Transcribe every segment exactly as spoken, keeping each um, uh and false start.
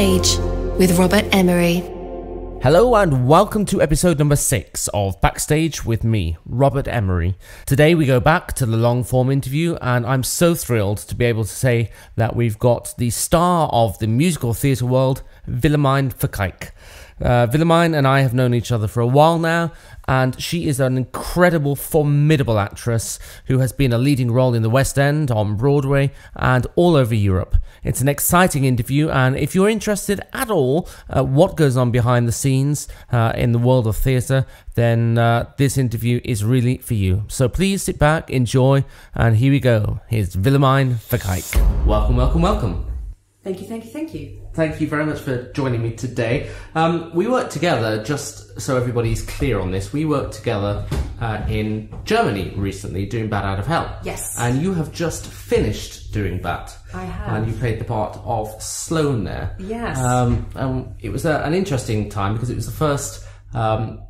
Stage with Robert Emery. Hello and welcome to episode number six of Backstage with me, Robert Emery. Today we go back to the long form interview, and I'm so thrilled to be able to say that we've got the star of the musical theatre world, Willemijn Verkaik. Uh, Willemijn and I have known each other for a while now, and she is an incredible, formidable actress who has been a leading role in the West-End, on Broadway, and all over Europe. It's an exciting interview, and if you're interested at all at what goes on behind the scenes uh, in the world of theatre, then uh, this interview is really for you. So please sit back, enjoy, and here we go. Here's Willemijn Verkaik. Welcome, welcome, welcome. Thank you, thank you, thank you. Thank you very much for joining me today. Um, we worked together, just so everybody's clear on this, we worked together uh, in Germany recently doing Bat Out of Hell. Yes. And you have just finished doing Bat. I have. And you played the part of Sloane there. Yes. Um, and it was a, an interesting time because it was the first... Um,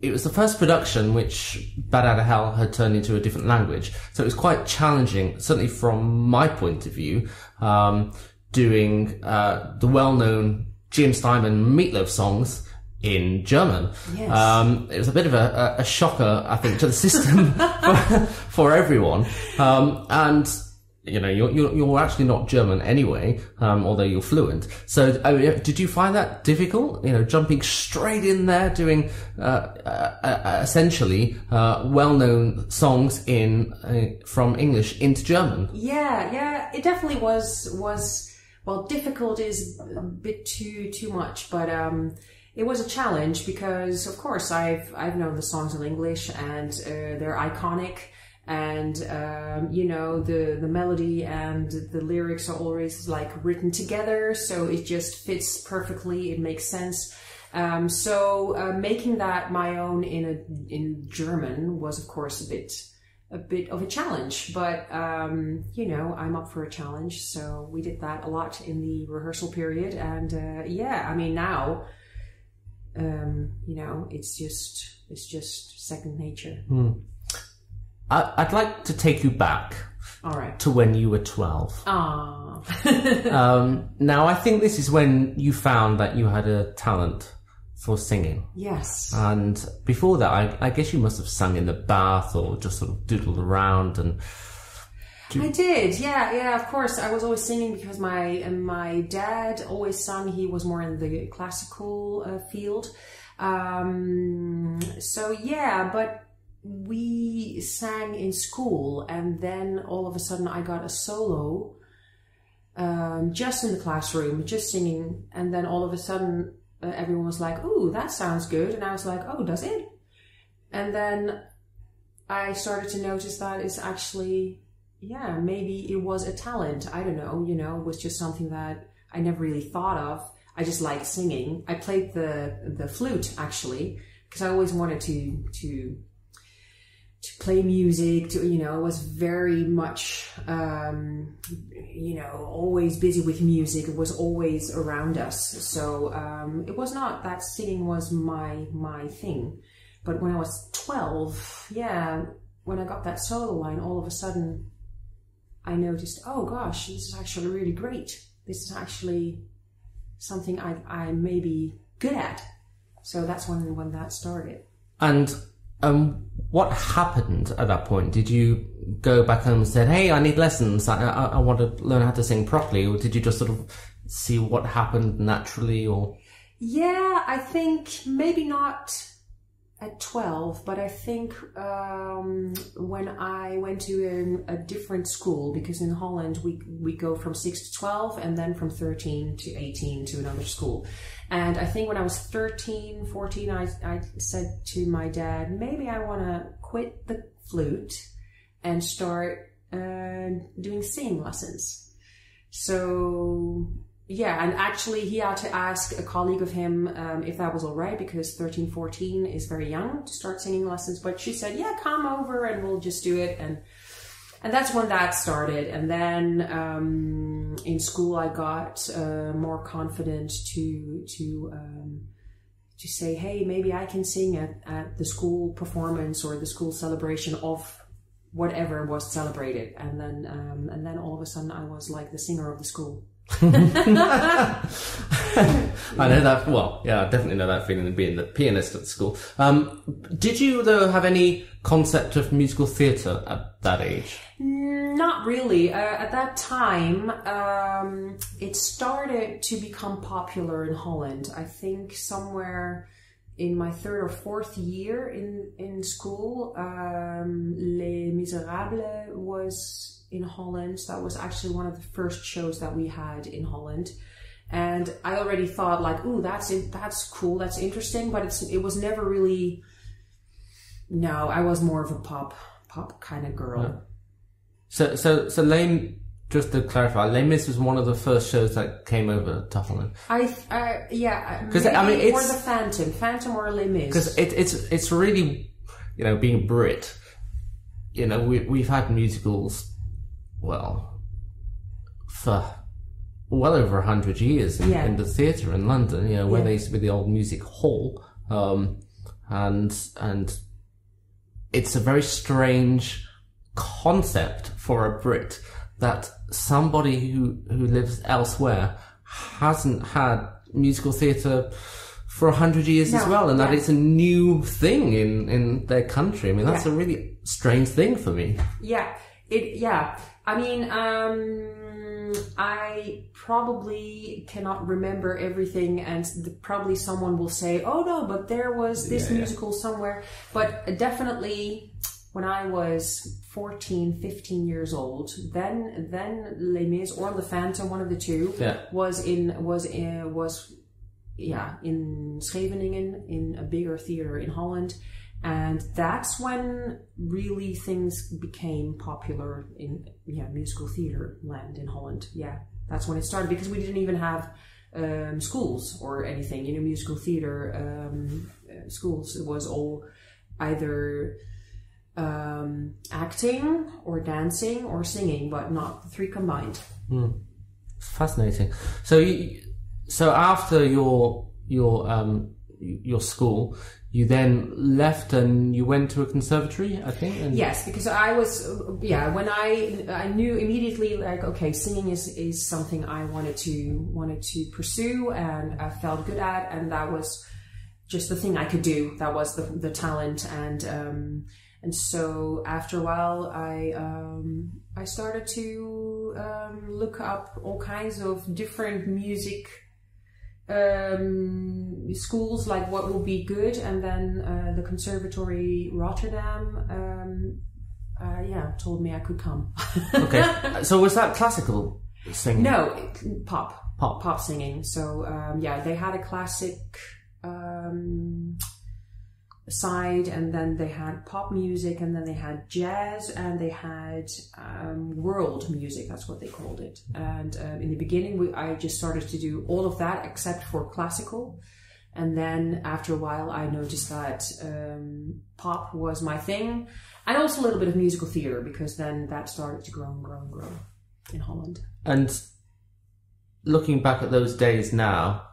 It was the first production which Bat Out of Hell had turned into a different language. So it was quite challenging, certainly from my point of view, um, doing uh, the well-known Jim Steinman Meatloaf songs in German. Yes. Um, it was a bit of a, a shocker, I think, to the system for, for everyone. Um, and... You know, you're, you're, you're actually not German anyway, um, although you're fluent. So I mean, did you find that difficult? You know, jumping straight in there, doing uh, uh, essentially uh, well-known songs in uh, from English into German? Yeah, yeah, it definitely was, was well, difficult is a bit too too much, but um, it was a challenge because, of course, I've, I've known the songs in English and uh, they're iconic. And, um, you know, the, the melody and the lyrics are always like written together. So it just fits perfectly. It makes sense. Um, so, uh, making that my own in a, in German was of course a bit, a bit of a challenge, but, um, you know, I'm up for a challenge. So we did that a lot in the rehearsal period. And, uh, yeah, I mean, now, um, you know, it's just, it's just second nature. Mm. I'd like to take you back All right. to when you were twelve. Aww. um, now, I think this is when you found that you had a talent for singing. Yes. And before that, I, I guess you must have sung in the bath or just sort of doodled around. And do you... I did, yeah, yeah, of course. I was always singing because my, my dad always sang. He was more in the classical uh, field. Um, so, yeah, but... we sang in school, and then all of a sudden I got a solo um, just in the classroom, just singing. And then all of a sudden uh, everyone was like, "Oh, that sounds good." And I was like, "Oh, does it?" And then I started to notice that it's actually, yeah, maybe it was a talent. I don't know, you know, it was just something that I never really thought of. I just liked singing. I played the, the flute actually, because I always wanted to, to, to play music, to, you know, I was very much, um, you know, always busy with music. It was always around us. So um, it was not that singing was my, my thing. But when I was twelve, yeah, when I got that solo line, all of a sudden I noticed, oh gosh, this is actually really great. This is actually something I, I may be good at. So that's when, when that started. And... Um, what happened at that point? Did you go back home and said, "Hey, I need lessons. I, I, I want to learn how to sing properly," or did you just sort of see what happened naturally? Or yeah, I think maybe not at twelve, but I think um, when I went to a, a different school, because in Holland we we go from six to twelve, and then from thirteen to eighteen to another school. And I think when I was thirteen, fourteen, I, I said to my dad, maybe I want to quit the flute and start uh, doing singing lessons. So, yeah, and actually he had to ask a colleague of him um, if that was all right, because thirteen, fourteen is very young to start singing lessons. But she said, yeah, come over and we'll just do it. And and that's when that started. And then um, in school, I got uh, more confident to to um, to say, hey, maybe I can sing at, at the school performance or the school celebration of whatever was celebrated. And then um, and then all of a sudden, I was like the singer of the school. I know that, well, yeah, I definitely know that feeling of being the pianist at school. Um, did you, though, have any concept of musical theatre at that age? Not really. Uh, at that time, um, it started to become popular in Holland. I think somewhere in my third or fourth year in, in school, um, Les Misérables was in Holland. That was actually one of the first shows that we had in Holland. And I already thought like, ooh, that's it, that's cool, that's interesting, but it's it was never really. No, I was more of a pop pop kind of girl. Yeah. So so so Les, just to clarify, Les Mis was one of the first shows that came over to Holland. I uh, yeah, because I mean, it's, or the Phantom, Phantom or Les Mis, because it, it's it's really, you know, being Brit, you know, we we've had musicals, well, for well over a hundred years in, yeah. in the theatre in London, you know, where yeah. there used to be the old music hall, um, and and it's a very strange concept for a Brit that somebody who who lives elsewhere hasn't had musical theatre for a hundred years no, as well, and yeah. that it's a new thing in in their country. I mean, that's yeah. a really strange thing for me. Yeah, it. Yeah, I mean. Um... I probably cannot remember everything, and the, probably someone will say, oh no, but there was this yeah, musical yeah. somewhere. But definitely when I was fourteen, fifteen years old, then then Les Mis or the Phantom, one of the two, yeah. was in was in, was yeah in Scheveningen, in a bigger theater in Holland. And that's when really things became popular in yeah musical theater land in Holland. Yeah, that's when it started, because we didn't even have um, schools or anything, you know, musical theater um, schools. It was all either um, acting or dancing or singing, but not the three combined. Mm. Fascinating. So, you, so after your your um, your school. You then left and you went to a conservatory, I think? And yes, because I was, yeah, when I, I knew immediately, like, okay, singing is, is something I wanted to, wanted to pursue and I felt good at, and that was just the thing I could do. That was the, the talent. And, um, and so after a while, I, um, I started to um, look up all kinds of different music um schools, like what will be good, and then uh, the Conservatory Rotterdam um uh, yeah told me I could come. Okay, so was that classical singing? No, it, pop pop pop singing. So um yeah, they had a classic um side, and then they had pop music, and then they had jazz, and they had um, world music, that's what they called it. And uh, in the beginning we, I just started to do all of that except for classical, and then after a while I noticed that um, pop was my thing, and also a little bit of musical theatre, because then that started to grow and grow and grow in Holland. And looking back at those days now,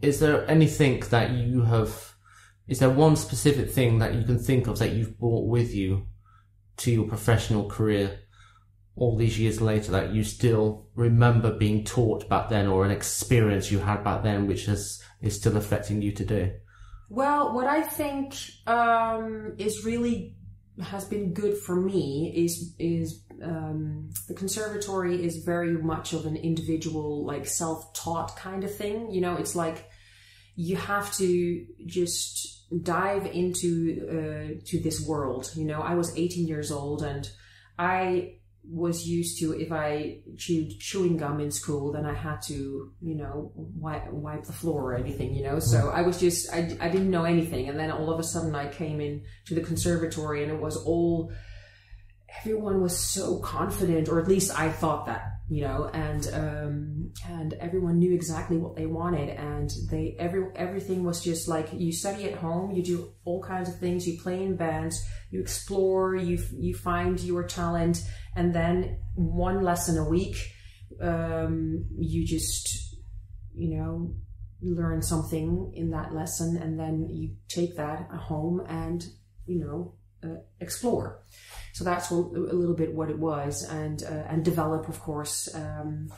is there anything that you have Is there one specific thing that you can think of that you've brought with you to your professional career all these years later that you still remember being taught back then, or an experience you had back then which has, is still affecting you today? Well, what I think um, is really has been good for me is is um, the conservatory is very much of an individual, like self-taught kind of thing. You know, it's like you have to just dive into uh, to this world. You know, I was eighteen years old, and I was used to, if I chewed chewing gum in school, then I had to, you know, wipe, wipe the floor or anything, you know. So I was just, I, I didn't know anything. And then all of a sudden I came in to the conservatory, and it was all, everyone was so confident, or at least I thought that, you know, and um, and everyone knew exactly what they wanted, and they every everything was just like, you study at home, you do all kinds of things, you play in bands, you explore, you you find your talent, and then one lesson a week, um, you just, you know, learn something in that lesson, and then you take that home and, you know, uh, explore. So that's a little bit what it was, and uh, and develop, of course, um,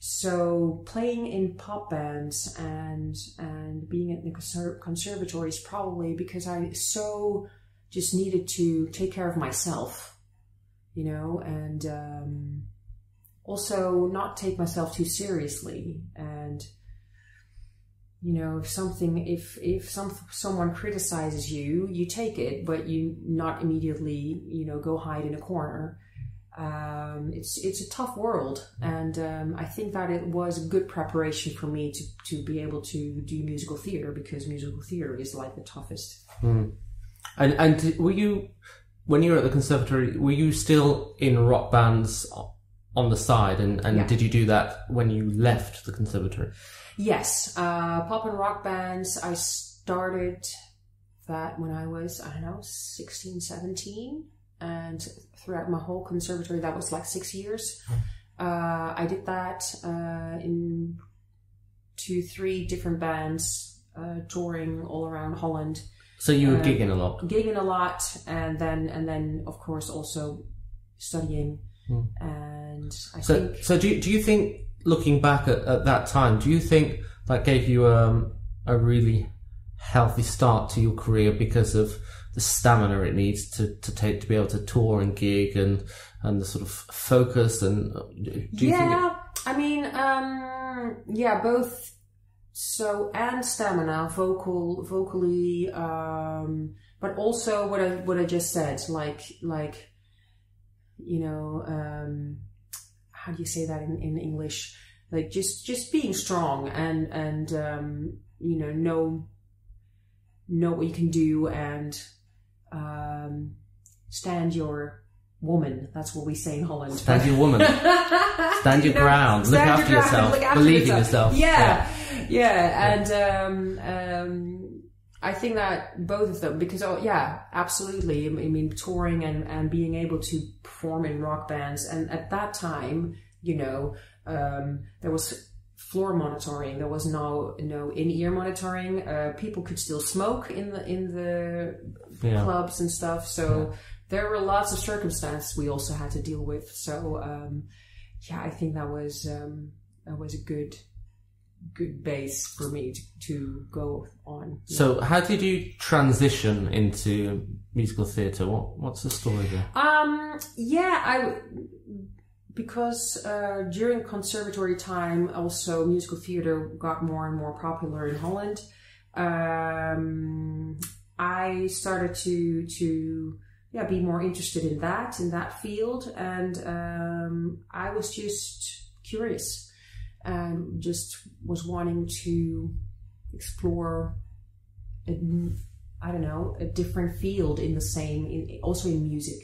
So playing in pop bands and and being at the conser conservatories probably because I so just needed to take care of myself, you know, and um, also not take myself too seriously. And you know, if something if if some someone criticizes you, you take it, but you not immediately you know go hide in a corner. Um, it's it's a tough world, and um, I think that it was a good preparation for me to, to be able to do musical theater, because musical theater is like the toughest. Mm. And and were you, when you were at the conservatory, were you still in rock bands on the side, and, and yeah. did you do that when you left the conservatory? Yes, uh, pop and rock bands, I started that when I was, I don't know, sixteen, seventeen. And throughout my whole conservatory, that was like six years. Uh, I did that uh, in two, three different bands, uh, touring all around Holland. So you were uh, gigging a lot, gigging a lot, and then and then of course also studying. Hmm. And I so, think. So do you, do you think, looking back at, at that time, do you think that gave you um, a really healthy start to your career because of the stamina it needs to, to take to be able to tour and gig and and the sort of focus and do you yeah think I mean um yeah both so and stamina vocal vocally um but also what I what I just said like like you know um how do you say that in, in English like just just being strong and and um you know know know what you can do and Um, stand your woman. That's what we say in Holland. Stand your woman. Stand your ground. Stand look your after ground yourself. Look after Believe yourself. in yourself. Yeah. Yeah. yeah. And um, um, I think that both of them, because, oh, yeah, absolutely. I mean, touring and, and being able to perform in rock bands. And at that time, you know, um, there was floor monitoring. There was no no in-ear monitoring. Uh, people could still smoke in the in the yeah. clubs and stuff. So yeah. there were lots of circumstances we also had to deal with. So um, yeah, I think that was um, that was a good good base for me to, to go on. Yeah. So how did you transition into musical theatre? What what's the story there? Um, yeah, I. Because uh, during conservatory time, also musical theater got more and more popular in Holland. Um, I started to to yeah be more interested in that in that field, and um, I was just curious and just was wanting to explore a, I don't know a different field in the same in, also in music.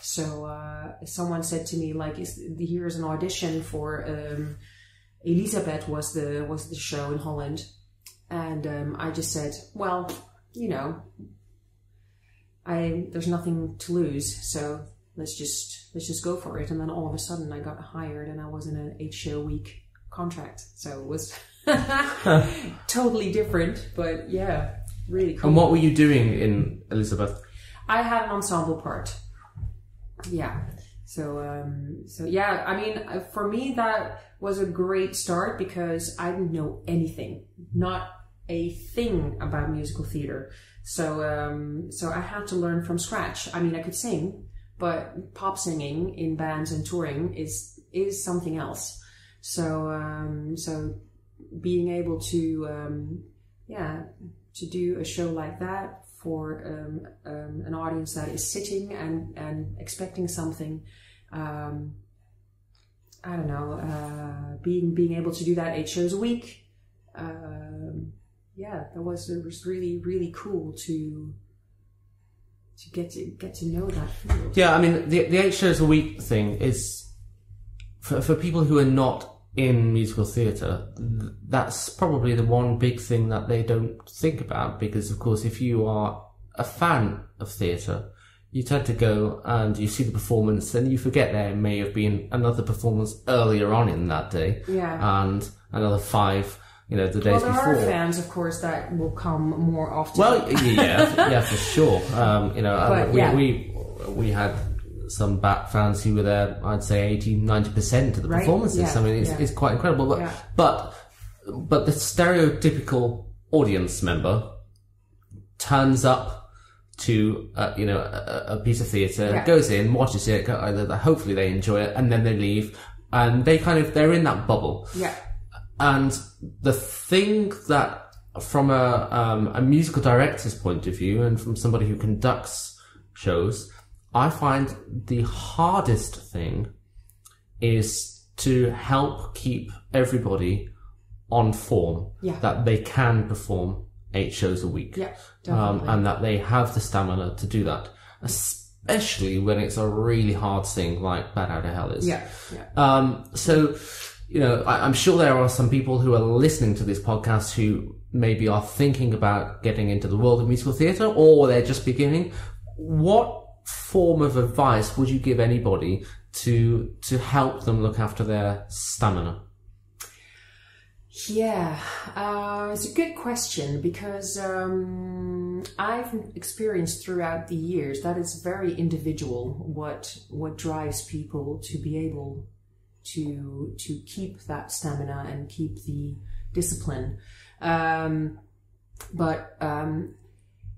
So uh, someone said to me, like, is, here's an audition for um, Elisabeth was the was the show in Holland, and um, I just said, well, you know, I there's nothing to lose, so let's just let's just go for it. And then all of a sudden, I got hired, and I was in an eight show week contract, so it was totally different, but yeah, really cool. And what were you doing in Elisabeth? I had an ensemble part. Yeah, so um, so yeah, I mean, for me that was a great start because I didn't know anything, not a thing about musical theater. So um, so I had to learn from scratch. I mean, I could sing, but pop singing in bands and touring is is something else. So um, so being able to um, yeah to do a show like that for um, um, an audience that is sitting and, and expecting something. Um, I don't know, uh, being being able to do that eight shows a week. Um, yeah, that was, it was really, really cool to to get to get to know that field. Yeah, I mean, the, the eight shows a week thing is, for, for people who are not in musical theatre, that's probably the one big thing that they don't think about, because of course if you are a fan of theatre you tend to go and you see the performance and you forget there may have been another performance earlier on in that day, yeah, and another five you know the days well, there before. There are fans of course that will come more often. Well yeah yeah for sure. Um, you know but, um, we, yeah. we we had some Bat fans who were there, I'd say eighty, ninety percent of the right? performances. Yeah. I mean, it's, yeah. it's quite incredible. But, yeah. but, but the stereotypical audience member turns up to, uh, you know, a, a piece of theatre, yeah. goes in, watches it, hopefully they enjoy it, and then they leave. And they kind of, they're in that bubble. Yeah. And the thing that, from a, um, a musical director's point of view and from somebody who conducts shows, I find the hardest thing is to help keep everybody on form, yeah. that they can perform eight shows a week, yeah, um, and that they have the stamina to do that, especially when it's a really hard thing like Bat Out of Hell is. Yeah, yeah. Um, so, you know, I, I'm sure there are some people who are listening to this podcast who maybe are thinking about getting into the world of musical theatre, or they're just beginning. What form of advice would you give anybody to to help them look after their stamina? Yeah, uh, it's a good question, because um, I've experienced throughout the years that it's very individual what what drives people to be able to to keep that stamina and keep the discipline. Um, but, um,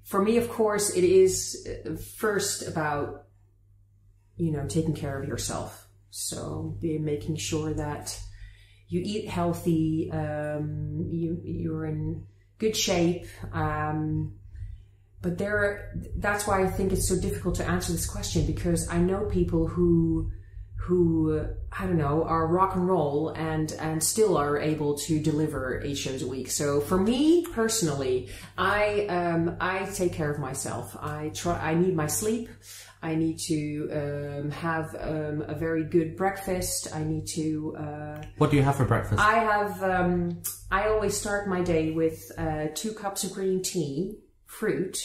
for me, of course, it is first about, you know, taking care of yourself. So making sure that you eat healthy, um, you, you're in good shape. Um, but there, that's why I think it's so difficult to answer this question, because I know people who, who, I don't know, are rock and roll and, and still are able to deliver eight shows a week. So for me personally, I, um, I take care of myself. I try, I need my sleep. I need to, um, have, um, a very good breakfast. I need to, uh. What do you have for breakfast? I have, um, I always start my day with, uh, two cups of green tea, fruit.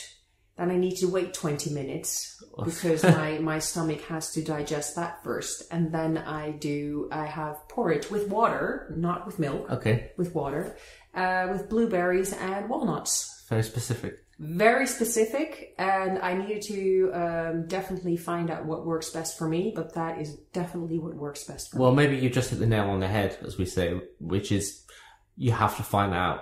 Then I need to wait twenty minutes because my, my stomach has to digest that first. And then I do, I have porridge with water, not with milk. Okay. With water, uh, with blueberries and walnuts. Very specific. Very specific. And I needed to um, definitely find out what works best for me, but that is definitely what works best for well, me. Well, maybe you just hit the nail on the head, as we say, which is you have to find out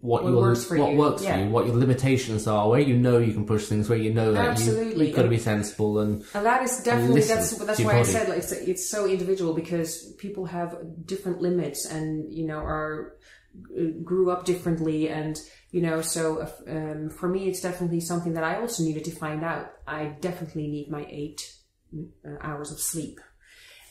what, what your works for what you. works yeah. for you, what your limitations are, where you know you can push things, where you know that Absolutely. you, you've got to be sensible, and and that is definitely that's that's why body. I said like it's, it's so individual, because people have different limits and you know are grew up differently, and you know so um, for me it's definitely something that I also needed to find out. I definitely need my eight hours of sleep,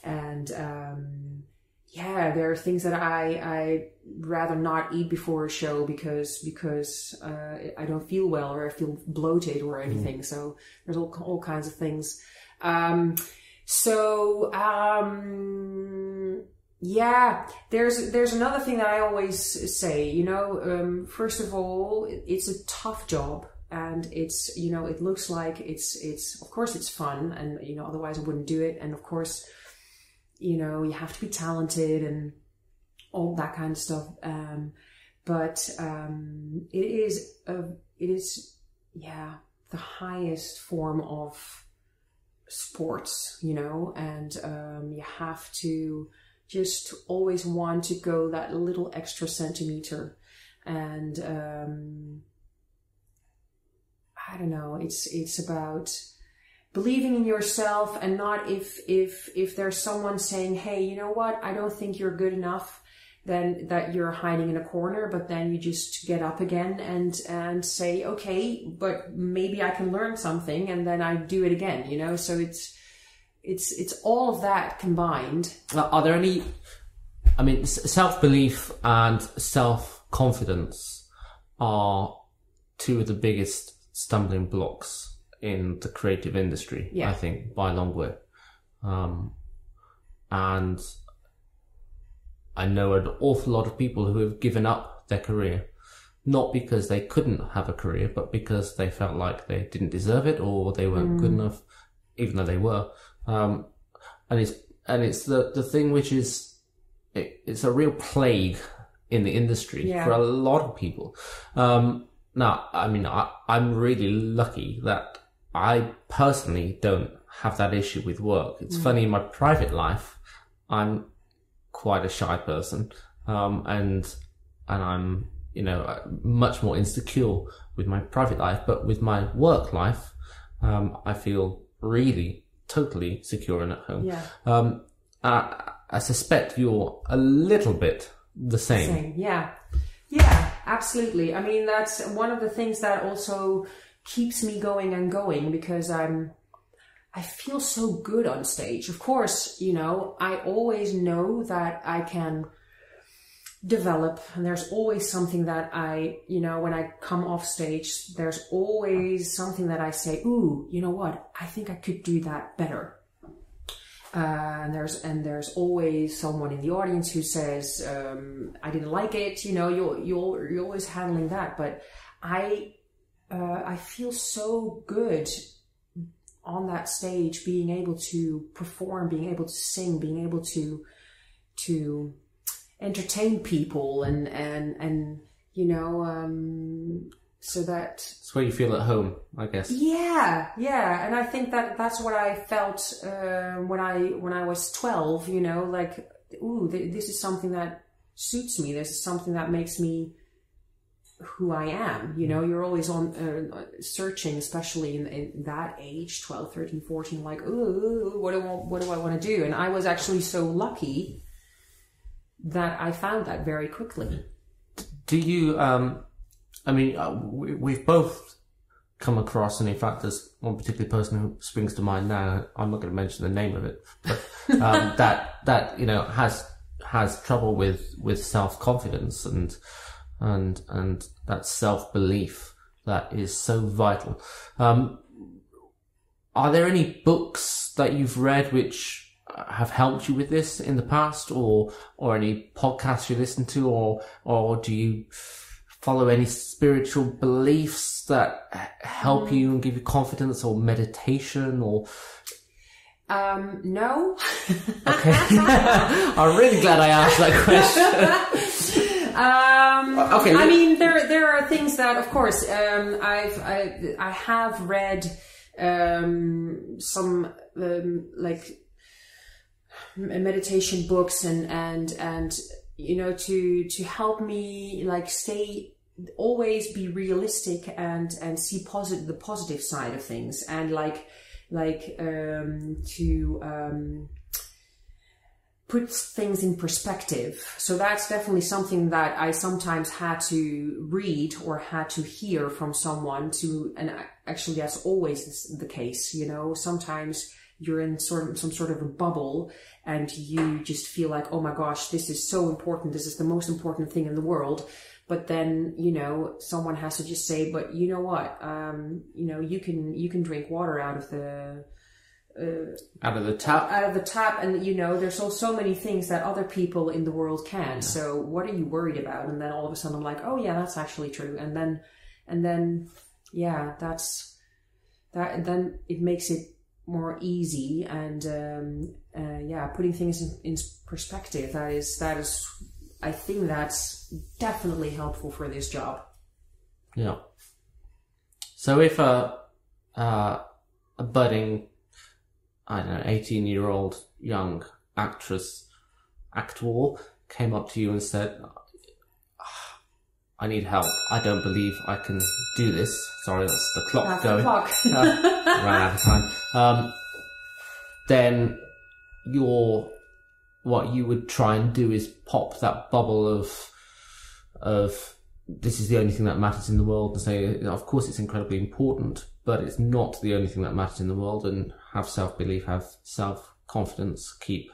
and um yeah, there are things that I I rather not eat before a show because because uh, I don't feel well or I feel bloated or anything. Mm. So there's all all kinds of things. Um, so um, yeah, there's there's another thing that I always say. You know, um, first of all, it's a tough job, and it's you know it looks like it's it's of course it's fun, and you know otherwise I wouldn't do it, and of course. You know, you have to be talented and all that kind of stuff. Um, but um, it is, a, it is, yeah, the highest form of sports, you know, and um, you have to just always want to go that little extra centimeter. And um, I don't know, it's it's about believing in yourself, and not if if if there's someone saying, hey, you know what, I don't think you're good enough, then that you're hiding in a corner, but then you just get up again and and say, okay, but maybe I can learn something, and then I do it again, you know. So it's it's it's all of that combined. Are there any, I mean, self-belief and self-confidence are two of the biggest stumbling blocks in the creative industry, yeah. I think, by a long way. Um, and I know an awful lot of people who have given up their career, not because they couldn't have a career, but because they felt like they didn't deserve it or they weren't mm. good enough, even though they were. Um, and it's and it's the, the thing which is, it, it's a real plague in the industry yeah. for a lot of people. Um, now, I mean, I, I'm really lucky that I personally don't have that issue with work. It's mm. funny, in my private life, I'm quite a shy person, um, and and I'm, you know, much more insecure with my private life. But with my work life, um, I feel really totally secure and at home. Yeah. Um, I, I suspect you're a little bit the same. Same. Yeah. Yeah, absolutely. I mean, that's one of the things that also keeps me going and going, because I'm, I feel so good on stage. Of course, you know, I always know that I can develop, and there's always something that I, you know, when I come off stage, there's always something that I say, ooh, you know what, I think I could do that better. Uh, and there's and there's always someone in the audience who says, um, I didn't like it, you know, you're, you're, you're always handling that. But I, uh, I feel so good on that stage, being able to perform, being able to sing, being able to to entertain people, and and and you know, um, so that it's where you feel at home, I guess. Yeah, yeah, and I think that that's what I felt uh, when I when I was twelve. You know, like, ooh, th this is something that suits me. This is something that makes me who I am. You know, you're always on uh, searching, especially in, in that age, twelve, thirteen, fourteen, like, ooh, what do I, what do I want to do? And I was actually so lucky that I found that very quickly. Do you, um, I mean, uh, we, we've both come across, and in fact, there's one particular person who springs to mind now, I'm not going to mention the name of it, but um, that, that, you know, has, has trouble with, with self-confidence and, and and that self-belief that is so vital. Um, are there any books that you've read which have helped you with this in the past, or or any podcasts you listen to, or or do you follow any spiritual beliefs that help you and give you confidence, or meditation, or... Um, no. Okay. I'm really glad I asked that question. Um, okay. I mean, there there are things that, of course, um, I've I I have read um, some um, like meditation books, and and and you know, to to help me like stay, always be realistic and and see positive the positive side of things, and like like um, to. Um, puts things in perspective. So that's definitely something that I sometimes had to read or had to hear from someone to, and actually that's always the case, you know, sometimes you're in sort of some sort of a bubble and you just feel like, oh my gosh, this is so important. This is the most important thing in the world. But then, you know, someone has to just say, but you know what, um, you know, you can, you can drink water out of the, Uh, out of the tap out of the tap and you know, there's so so many things that other people in the world can, yeah. So what are you worried about? And then all of a sudden I'm like, oh yeah, that's actually true. And then and then yeah, that's that, and then it makes it more easy, and um uh, yeah, putting things in, in perspective, that is that is I think that's definitely helpful for this job. Yeah. So if a uh, a budding, I don't know, eighteen-year-old young actress, actor, came up to you and said, I need help. I don't believe I can do this. Sorry, that's the clock that's going. The clock. uh, ran out of time. Um, then your, what you would try and do is pop that bubble of, of this is the only thing that matters in the world, and say, of course it's incredibly important, but it's not the only thing that matters in the world, and have self-belief, have self-confidence, keep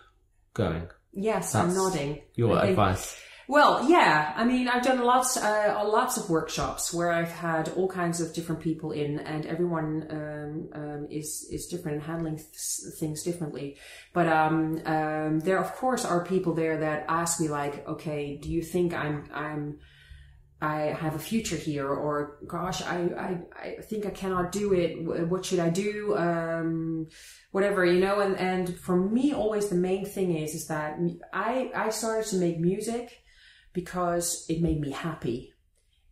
going. Yes, that's I'm nodding. Your I advice. Think, well, yeah, I mean, I've done lots, uh, lots of workshops where I've had all kinds of different people in, and everyone um, um, is, is different and handling th things differently. But um, um, there, of course, are people there that ask me like, okay, do you think I'm... I'm I have a future here, or gosh, I, I, I think I cannot do it. What should I do? Um, whatever, you know, and, and for me, always the main thing is, is that I, I started to make music because it made me happy.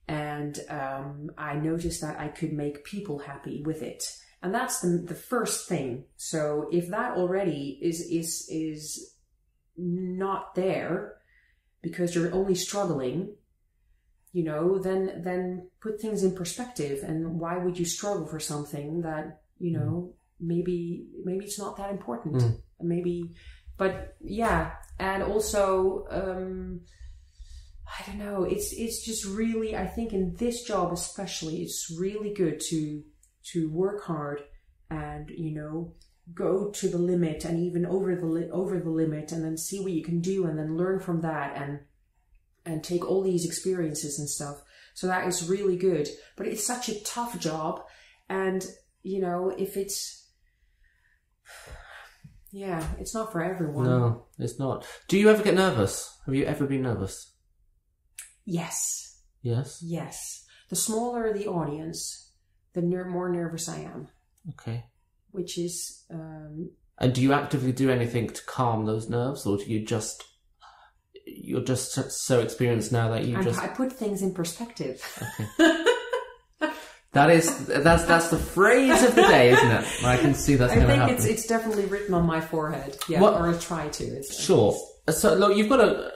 And um, I noticed that I could make people happy with it. And that's the, the first thing. So if that already is, is, is not there because you're only struggling, you know, then, then put things in perspective. And why would you struggle for something that, you know, maybe, maybe it's not that important. Mm. Maybe, but yeah. And also, um, I don't know, it's, it's just really, I think in this job especially, it's really good to, to work hard and, you know, go to the limit and even over the, li over the limit, and then see what you can do and then learn from that and, and take all these experiences and stuff. So that is really good, but it's such a tough job. And, you know, if it's, yeah, it's not for everyone. No, it's not. Do you ever get nervous? Have you ever been nervous? Yes. Yes? Yes. The smaller the audience, the ner more nervous I am. Okay. Which is... Um, and do you actively do anything to calm those nerves? Or do you just... You're just so experienced now that you I'm, just... I put things in perspective. Okay. That is... That's that's the phrase of the day, isn't it? I can see that's going to happen. I think it's, it's definitely written on my forehead. Yeah, what? Or I try to. It's, sure. It's... So, look, you've got a...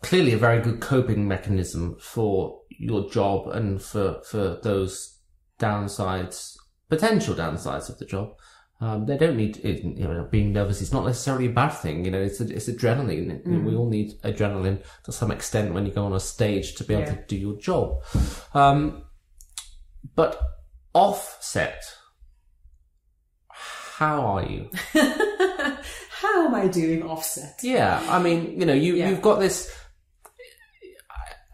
Clearly a very good coping mechanism for your job and for, for those downsides, potential downsides of the job. Um, they don't need, you know, being nervous is not necessarily a bad thing. You know, it's, it's adrenaline. Mm. We all need adrenaline to some extent when you go on a stage to be able yeah. to do your job. Um, but offset, how are you? How am I doing offset? Yeah. I mean, you know, you, yeah. you've got this,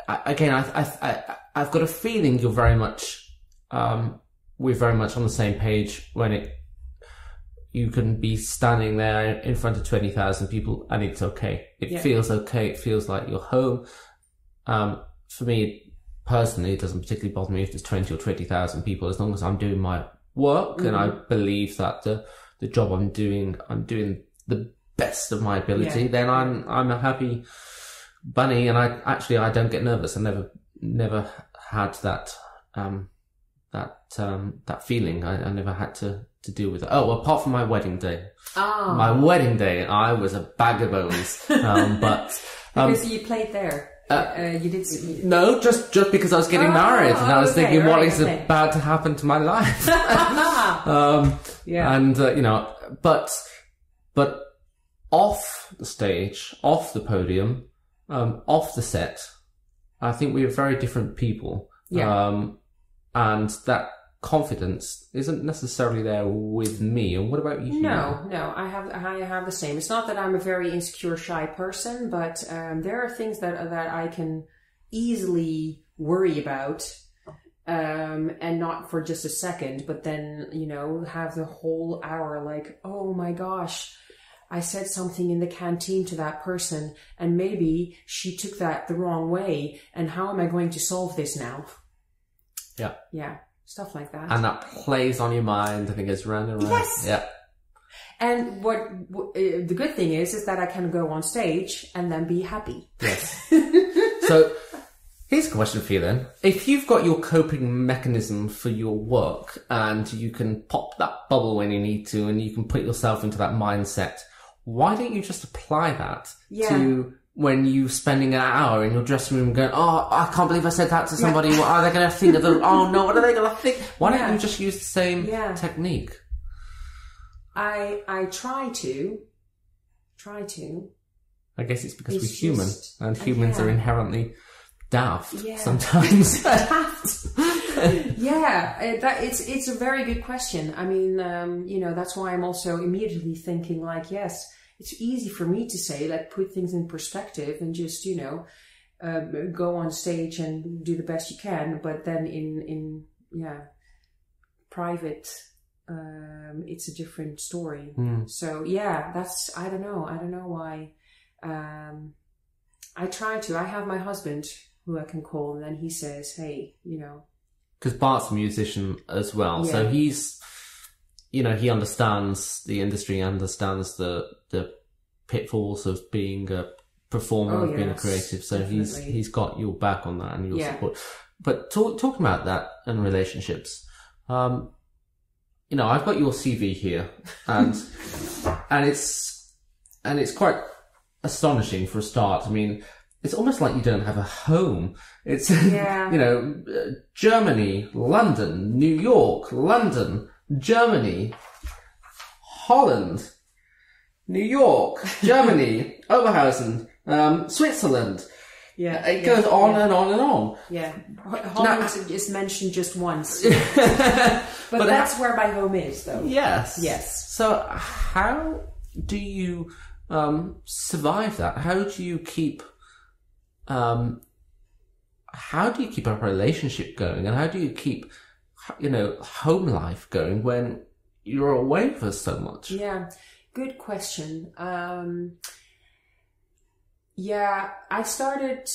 I, again, I, I, I, I've got a feeling you're very much, um, we're very much on the same page when it, you can be standing there in front of twenty thousand people and it's okay. It yeah. feels okay. It feels like you're home. Um, for me personally, it doesn't particularly bother me if there's twenty or twenty thousand people, as long as I'm doing my work. Mm-hmm. And I believe that the, the job I'm doing, I'm doing the best of my ability, yeah. then I'm, I'm a happy bunny. And I actually, I don't get nervous. I never, never had that, um, that, um, that feeling. I, I never had to, to deal with it. Oh, apart from my wedding day, oh. my wedding day, I was a bag of bones. um, but, um, because you played there. Uh, uh, you did you... No, just just because I was getting oh, married, oh, and I was okay, thinking, right, what is okay. about to happen to my life? um, yeah, and uh, you know, but but off the stage, off the podium, um, off the set, I think we are very different people. Yeah, um, and that confidence isn't necessarily there with me. And what about you? No, no, I have I have the same. It's not that I'm a very insecure, shy person, but um, there are things that that I can easily worry about, um, and not for just a second, but then, you know, have the whole hour like, oh my gosh, I said something in the canteen to that person, and maybe she took that the wrong way, and how am I going to solve this now? Yeah, yeah. Stuff like that. And that plays on your mind. I think it's round and round. Yes. Yeah. And what, what uh, the good thing is, is that I can go on stage and then be happy. Yes. So here's a question for you then. If you've got your coping mechanism for your work and you can pop that bubble when you need to and you can put yourself into that mindset, why don't you just apply that yeah. to... when you spending an hour in your dressing room going, oh, I can't believe I said that to somebody. Yeah. What are they going to think of the? Oh no, what are they going to think? Why yeah. don't you just use the same yeah. technique? I I try to, try to. I guess it's because it's we're just, human, and humans yeah. are inherently daft yeah. sometimes. Daft. yeah, that it's it's a very good question. I mean, um, you know, that's why I'm also immediately thinking like, yes. It's easy for me to say, like, put things in perspective and just, you know, um, go on stage and do the best you can. But then in, in yeah, private, um, it's a different story. Mm. So, yeah, that's, I don't know. I don't know why. Um, I try to. I have my husband who I can call, and then he says, hey, you know. Because Bart's a musician as well. Yeah. So he's... You know, he understands the industry, understands the the pitfalls of being a performer, oh, yes, being a creative. So definitely. he's he's got your back on that and your yeah. support. But talk, talking about that and relationships, um, you know, I've got your C V here, and and it's and it's quite astonishing for a start. I mean, it's almost like you don't have a home. It's yeah. you know, Germany, London, New York, London, Germany, Holland, New York, Germany, Oberhausen, um, Switzerland. Yeah, it yeah, goes on yeah. and on and on. Yeah, Holland is mentioned just once. but, but that's I, where my home is, though. Yes, yes. So, how do you um, survive that? How do you keep? Um, how do you keep a relationship going, and how do you keep, you know, home life going when you're away for so much? Yeah, good question. Um, Yeah, I started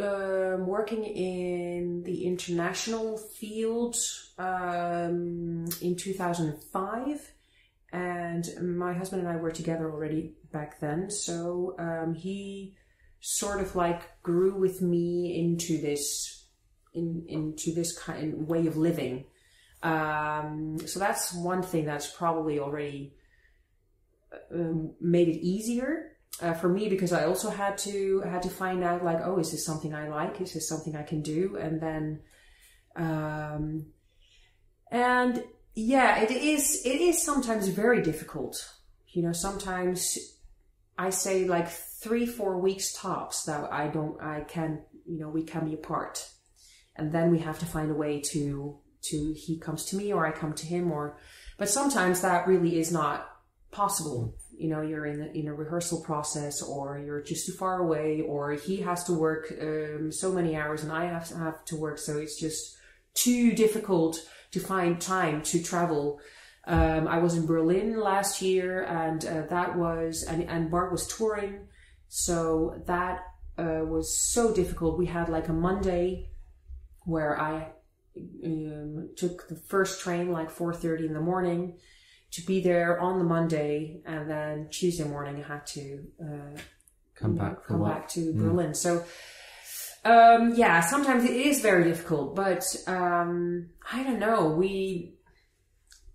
um, working in the international field um, in two thousand five, and my husband and I were together already back then, so um, he sort of like grew with me into this in, into this kind of way of living. Um, so that's one thing that's probably already uh, made it easier. Uh, for me, because I also had to had to find out, like, oh, is this something I like? Is this something I can do? And then, um, and yeah, it is it is sometimes very difficult. You know, sometimes I say like three, four weeks tops that I don't, I can, you know, we can be apart, and then we have to find a way to to he comes to me or I come to him, or, but sometimes that really is not possible. You know, you're in, in a rehearsal process, or you're just too far away, or he has to work um, so many hours and I have to, have to work. So it's just too difficult to find time to travel. Um, I was in Berlin last year, and uh, that was, and, and Bart was touring. So that uh, was so difficult. We had like a Monday where I um, took the first train, like four thirty in the morning, to be there on the Monday, and then Tuesday morning I had to uh, come back come back to mm. Berlin. So um, yeah, sometimes it is very difficult, but um, I don't know. We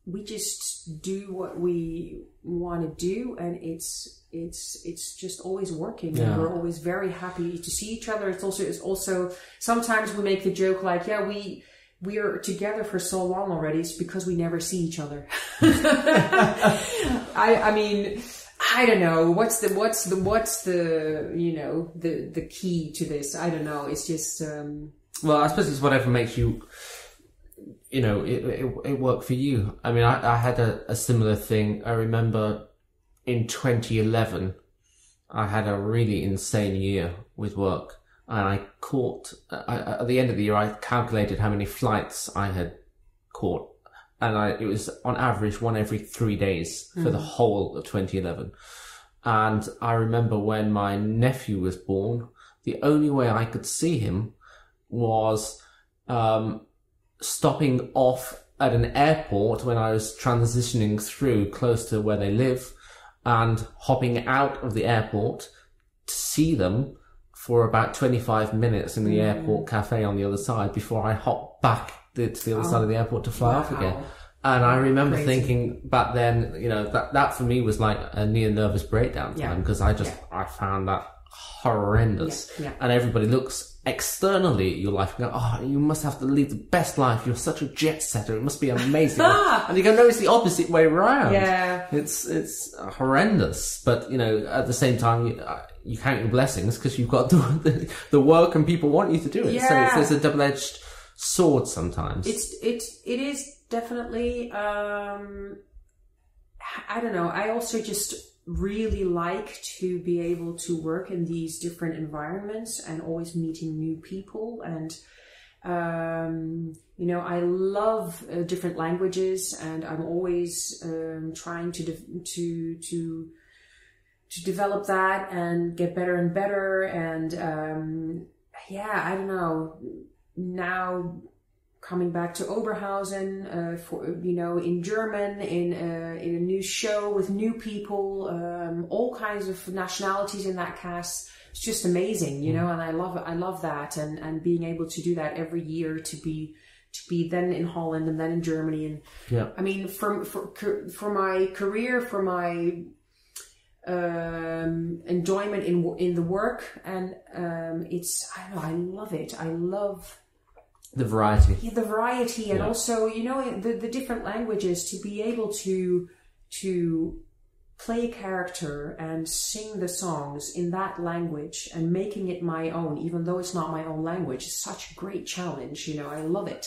we just do what we want to do, and it's it's it's just always working. Yeah. And we're always very happy to see each other. It's also it's also sometimes we make the joke like, yeah, we. we're together for so long already, it's because we never see each other. I, I mean, I don't know. What's the, what's the, what's the, you know, the, the key to this? I don't know. It's just, um, well, I suppose it's whatever makes you, you know, it, it, it work for you. I mean, I, I had a, a similar thing. I remember in twenty eleven, I had a really insane year with work. And I caught, uh, at the end of the year, I calculated how many flights I had caught. And I, it was on average one every three days for mm. the whole of twenty eleven. And I remember when my nephew was born, the only way I could see him was um, stopping off at an airport when I was transitioning through close to where they live, and hopping out of the airport to see them for about twenty-five minutes in the mm. airport cafe on the other side before I hopped back to the other oh, side of the airport to fly wow. off again. And I remember Crazy. thinking back then, you know, that, that for me was like a near nervous breakdown time, because yeah. I just, yeah. I found that horrendous. Yeah. Yeah. And everybody looks externally at your life and go, oh, you must have to lead the best life. You're such a jet setter. It must be amazing. And you go, no, it's the opposite way around. Yeah. It's, it's horrendous. But, you know, at the same time, you, you count your blessings, because you've got the, the, the work and people want you to do it. Yeah. So it's, it's a double-edged sword sometimes. It's, it's, it is definitely, um, I don't know. I also just really like to be able to work in these different environments and always meeting new people, and um you know, I love uh, different languages, and I'm always um trying to to to to develop that and get better and better, and um yeah, I don't know, now coming back to Oberhausen, uh, for, you know, in German, in uh, in a new show with new people, um, all kinds of nationalities in that cast. It's just amazing, you know, and I love I love that, and and being able to do that every year, to be to be then in Holland and then in Germany. And yeah, I mean, for for for my career, for my um, enjoyment in in the work, and um, it's I don't know, I love it. I love the variety. Yeah, the variety, and yeah. also you know the the different languages, to be able to to. play a character and sing the songs in that language and making it my own, even though it's not my own language, is such a great challenge. You know, I love it.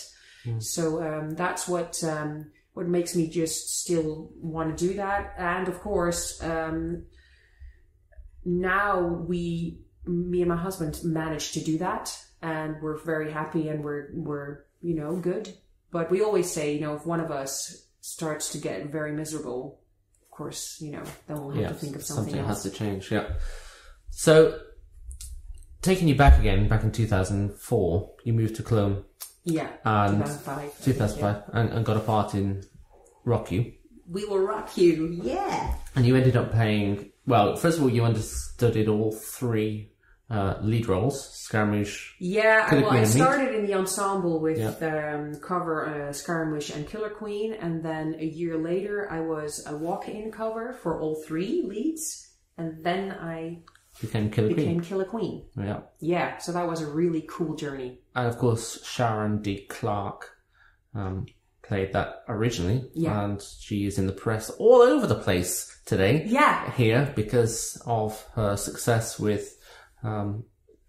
Mm. So um, that's what um, what makes me just still want to do that. And of course, um, now we, me and my husband, managed to do that, and we're very happy, and we're we're you know good. But we always say, you know, if one of us starts to get very miserable, of course, you know, then we'll have yeah, to think of something, something else. Something has to change, yeah. So, taking you back again, back in two thousand four, you moved to Cologne. Yeah, and two thousand five. two thousand five, think, yeah. and, and got a part in Rock You. We Will Rock You, yeah. And you ended up playing, well, first of all, you understudied all three uh, lead roles, Scaramouche, Yeah, Killer well, Queen I started Meat. in the ensemble with yeah. um, cover uh, Scaramouche and Killer Queen, and then a year later I was a walk-in cover for all three leads, and then I became Killer became Queen. Killer Queen. Yeah, yeah. So that was a really cool journey. And of course, Sharon D. Clarke um, played that originally, yeah. and she is in the press all over the place today. Yeah, here because of her success with. Um,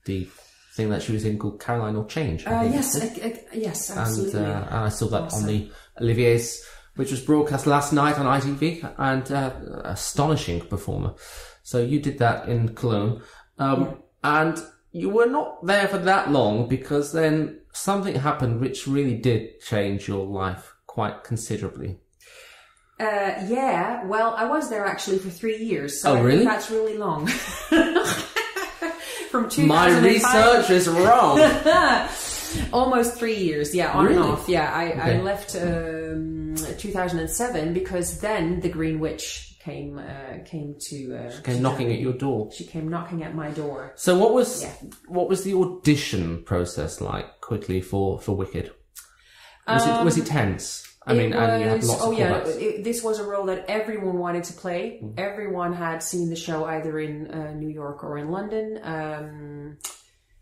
the thing that she was in called Caroline or Change. Uh, yes, I, I, yes, absolutely. And, uh, and I saw that awesome. on the Olivier's, which was broadcast last night on I T V, and uh, astonishing performer. So you did that in Cologne. Um, yeah. And you were not there for that long, because then something happened which really did change your life quite considerably. Uh, yeah, well, I was there actually for three years. So oh, I really? Think that's really long. From my research is wrong. Almost three years, yeah, on really? and off. Yeah, I, okay. I left um, two thousand seven because then the Green Witch came uh, came to. Uh, she came to knocking Germany. at your door. She came knocking at my door. So what was yeah. what was the audition process like? Quickly for for Wicked, was um, it was it tense? I mean, was, and you had lots oh of yeah, it, this was a role that everyone wanted to play. Mm. Everyone had seen the show either in uh, New York or in London. Um,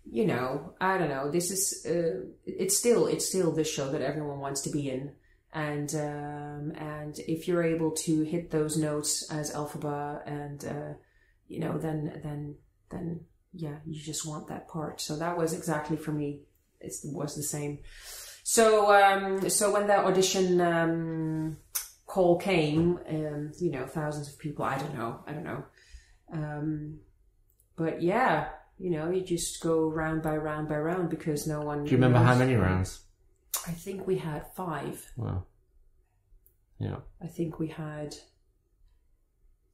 you know, I don't know. This is uh, it's still it's still this show that everyone wants to be in, and um, and if you're able to hit those notes as Elphaba, and uh, you know, then then then yeah, you just want that part. So that was exactly for me. It was the same. So, um, so when the audition um, call came, um, you know, thousands of people, I don't know, I don't know. Um, but yeah, you know, you just go round by round by round because no one... Do you remember how many rounds? I think we had five. Wow. Yeah. I think we had...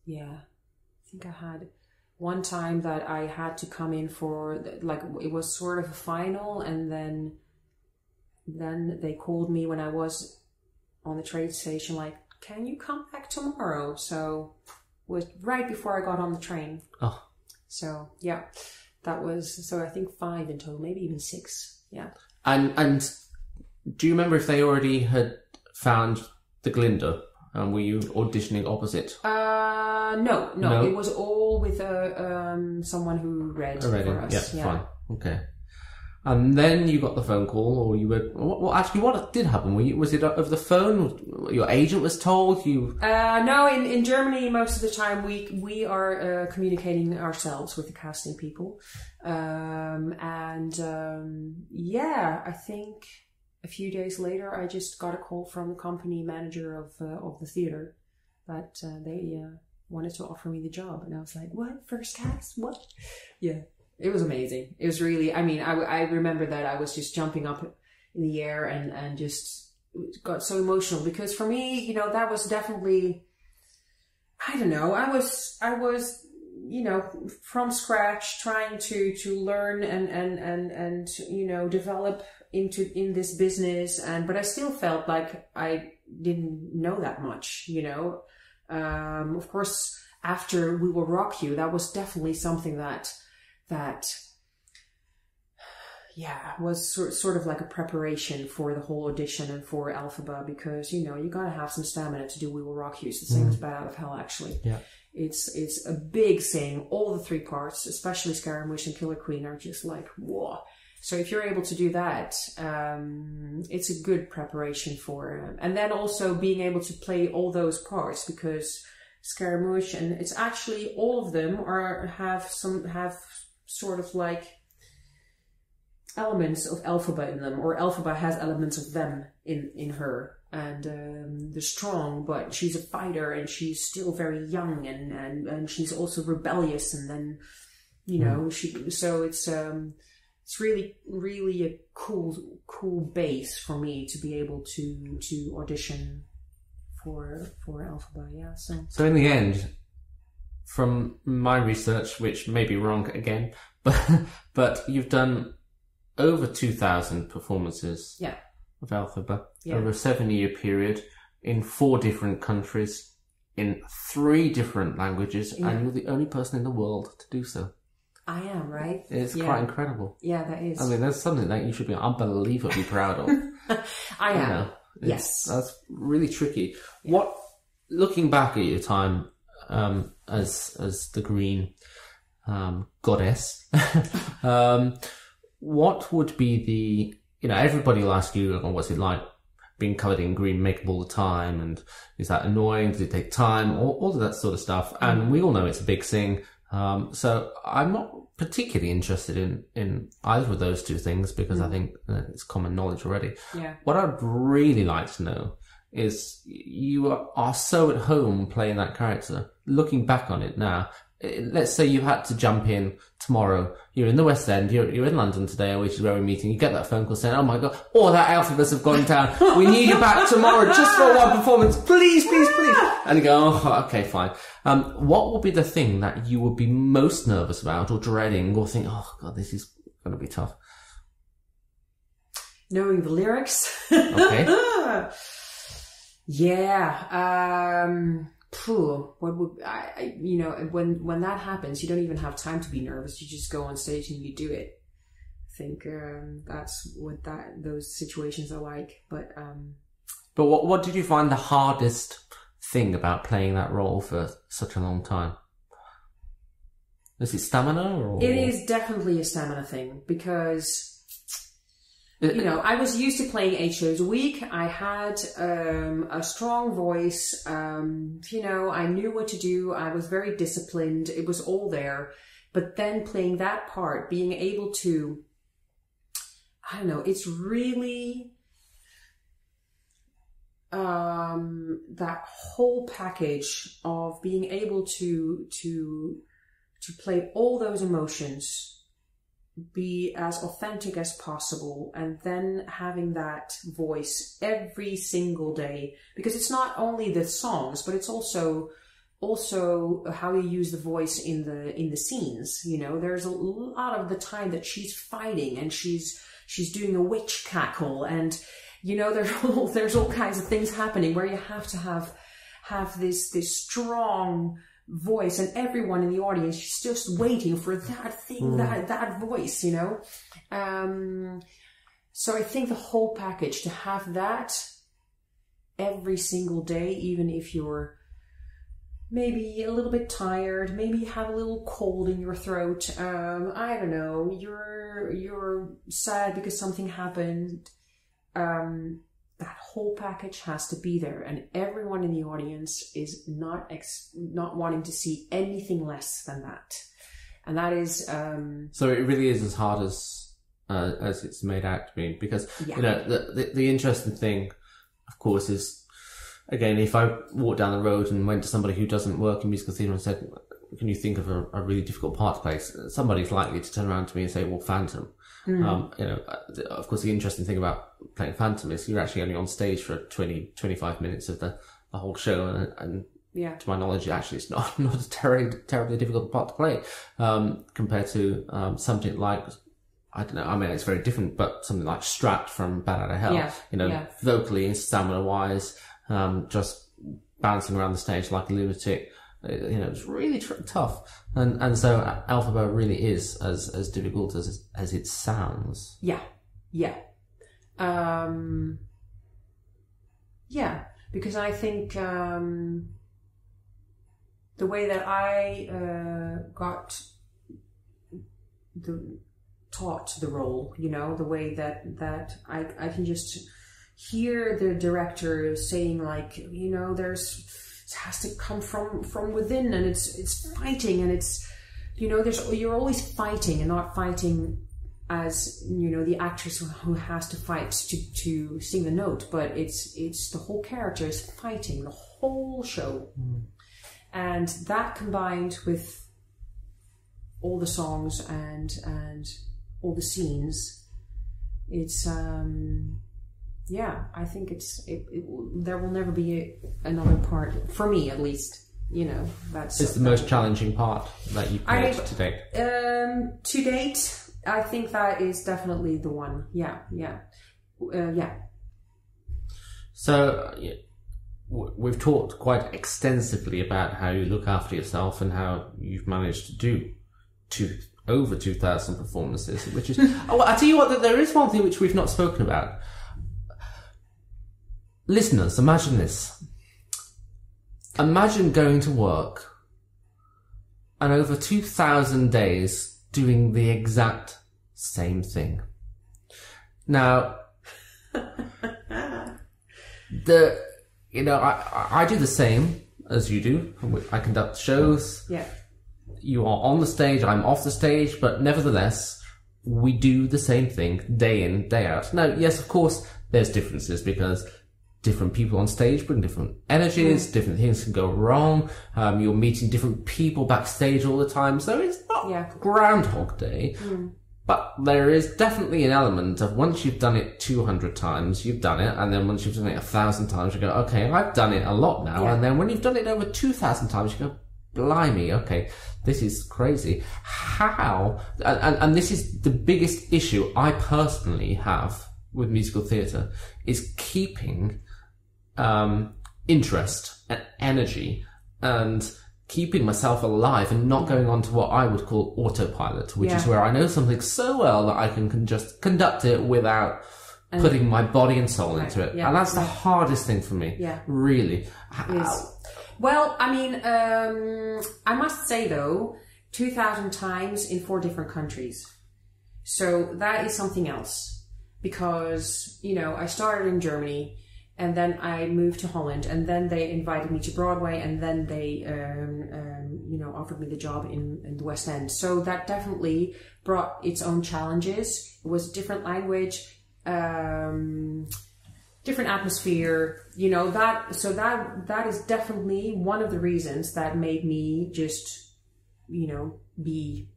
Yeah. I think I had... One time that I had to come in for... Like, it was sort of a final, and then... Then they called me when I was on the train station, like, can you come back tomorrow? So it was right before I got on the train. Oh. So, yeah, that was, so I think five in total, maybe even six. Yeah. And and do you remember if they already had found the Glinda? And were you auditioning opposite? Uh, no, no, no. It was all with a, um, someone who read for us. Yeah, yeah, fine. Okay. And then you got the phone call, or you were... Well, actually, what did happen? Were you, was it over the phone? Your agent was told? you? Uh, no, in, in Germany, most of the time, we we are uh, communicating ourselves with the casting people. Um, and, um, yeah, I think a few days later, I just got a call from the company manager of, uh, of the theatre that uh, they uh, wanted to offer me the job. And I was like, what? First cast? What? Yeah. It was amazing. It was really, I mean, I, I remember that I was just jumping up in the air and, and just got so emotional because for me, you know, that was definitely, I don't know, I was, I was, you know, from scratch trying to, to learn and, and, and, and, you know, develop into, in this business. And, but I still felt like I didn't know that much, you know, um, of course, after We Will Rock You, that was definitely something that, that yeah, was sort sort of like a preparation for the whole audition and for Elphaba, because you know you gotta have some stamina to do We Will Rock You. It's the same mm. as Bat Out of Hell, actually. Yeah, it's it's a big thing. All the three parts, especially Scaramouche and Killer Queen, are just like whoa. So if you're able to do that, um, it's a good preparation for, um, and then also being able to play all those parts, because Scaramouche and it's actually all of them are have some have sort of like elements of Elphaba in them, or Elphaba has elements of them in in her, and um, they're strong, but she's a fighter and she's still very young, and and and she's also rebellious, and then you know mm. she so it's um it's really really a cool cool base for me to be able to to audition for for Elphaba. Yeah, so so in the end, from my research, which may be wrong again, but but you've done over two thousand performances yeah. of Elphaba yeah. over a seven-year period in four different countries, in three different languages, yeah. and you're the only person in the world to do so. I am, right? It's yeah. quite incredible. Yeah, that is. I mean, that's something that you should be unbelievably proud of. I you am, know, yes. That's really tricky. Yeah. What, looking back at your time um, as as the green um, goddess... um, what would be the, you know, everybody will ask you, oh, what's it like being covered in green makeup all the time? And is that annoying? Does it take time? All, all of that sort of stuff. And we all know it's a big thing. Um, so I'm not particularly interested in, in either of those two things, because mm. I think uh, it's common knowledge already. Yeah. What I'd really like to know is you are, are so at home playing that character. Looking back on it now, let's say you had to jump in tomorrow. You're in the West End. You're, you're in London today, which is where we're meeting. You get that phone call saying, oh my God, all that Elphabas have gone down. We need you back tomorrow just for one performance. Please, please, please. And you go, oh, okay, fine. Um, what would be the thing that you would be most nervous about or dreading or think, oh God, this is going to be tough? Knowing the lyrics. Okay. Yeah. Um... Phew, what would I, I? You know, when when that happens, you don't even have time to be nervous. You just go on stage and you do it. I think um, that's what that those situations are like. But um, but what what did you find the hardest thing about playing that role for such a long time? Is it stamina? Or? It is definitely a stamina thing, because you know, I was used to playing eight shows a week. I had um, a strong voice. Um, you know, I knew what to do. I was very disciplined. It was all there. But then playing that part, being able to, I don't know, it's really um, that whole package of being able to to to play all those emotions, be as authentic as possible, and then having that voice every single day, because it's not only the songs, but it's also also how you use the voice in the in the scenes. You know, there's a lot of the time that she's fighting and she's she's doing a witch cackle, and you know there's all, there's all kinds of things happening where you have to have have this this strong voice, and everyone in the audience is just waiting for that thing, mm. that that voice, you know. Um, so I think the whole package, to have that every single day, even if you're maybe a little bit tired, maybe have a little cold in your throat, um, I don't know, you're you're sad because something happened. Um, That whole package has to be there, and everyone in the audience is not ex not wanting to see anything less than that, and that is. Um, so it really is as hard as uh, as it's made out to be, because yeah. you know the, the the interesting thing, of course, is again if I walked down the road and went to somebody who doesn't work in musical theatre and said, "Can you think of a, a really difficult part to play?" Somebody's likely to turn around to me and say, "Well, Phantom." Mm. Um, you know, of course, the interesting thing about playing Phantom is you're actually only on stage for twenty, twenty-five minutes of the, the whole show. And, and yeah. to my knowledge, actually, it's not, not a terribly, terribly difficult part to play um, compared to um, something like, I don't know, I mean, it's very different, but something like Strat from Bat Out of Hell, yeah. you know, yeah. vocally and stamina-wise, um, just bouncing around the stage like a lunatic. You know, it's really tr tough, and and so Elphaba really is as as difficult as as it sounds. Yeah, yeah, um, yeah. Because I think um, the way that I uh, got the taught the role, you know, the way that that I I can just hear the director saying, like, you know, there's. It has to come from from within, and it's it's fighting, and it's, you know, there's you're always fighting, and not fighting as, you know, the actress who has to fight to to sing the note, but it's it's the whole character is fighting the whole show, mm. and that combined with all the songs and and all the scenes, it's um. Yeah, I think it's it, it, there will never be a, another part for me, at least. You know, that's it's the that, most challenging part that you've made to date. Um, to date, I think that is definitely the one. Yeah, yeah, uh, yeah. So we've talked quite extensively about how you look after yourself and how you've managed to do two over two thousand performances. Which is, oh, I tell you what, there is one thing which we've not spoken about. Listeners, imagine this. Imagine going to work and over two thousand days doing the exact same thing. Now, the, you know, I, I do the same as you do. I conduct shows. Yeah. You are on the stage, I'm off the stage, but nevertheless, we do the same thing day in, day out. Now, yes, of course, there's differences because different people on stage bring different energies, mm. different things can go wrong, um, you're meeting different people backstage all the time, so it's not yeah. Groundhog Day, mm. but there is definitely an element of once you've done it two hundred times, you've done it, and then once you've done it a thousand times, you go, okay, I've done it a lot now, yeah. and then when you've done it over two thousand times, you go, blimey, okay, this is crazy. How, and, and this is the biggest issue I personally have with musical theatre, is keeping Um, interest and energy and keeping myself alive and not going on to what I would call autopilot, which yeah. is where I know something so well that I can, can just conduct it without and putting my body and soul right. into it. Yeah. And that's the hardest thing for me, yeah. really. Yes. Well, I mean, um, I must say though, two thousand times in four different countries. So that is something else because, you know, I started in Germany. And then I moved to Holland, and then they invited me to Broadway, and then they, um, um, you know, offered me the job in, in the West-End. So that definitely brought its own challenges. It was a different language, um, different atmosphere, you know, that, so that, that is definitely one of the reasons that made me just, you know, be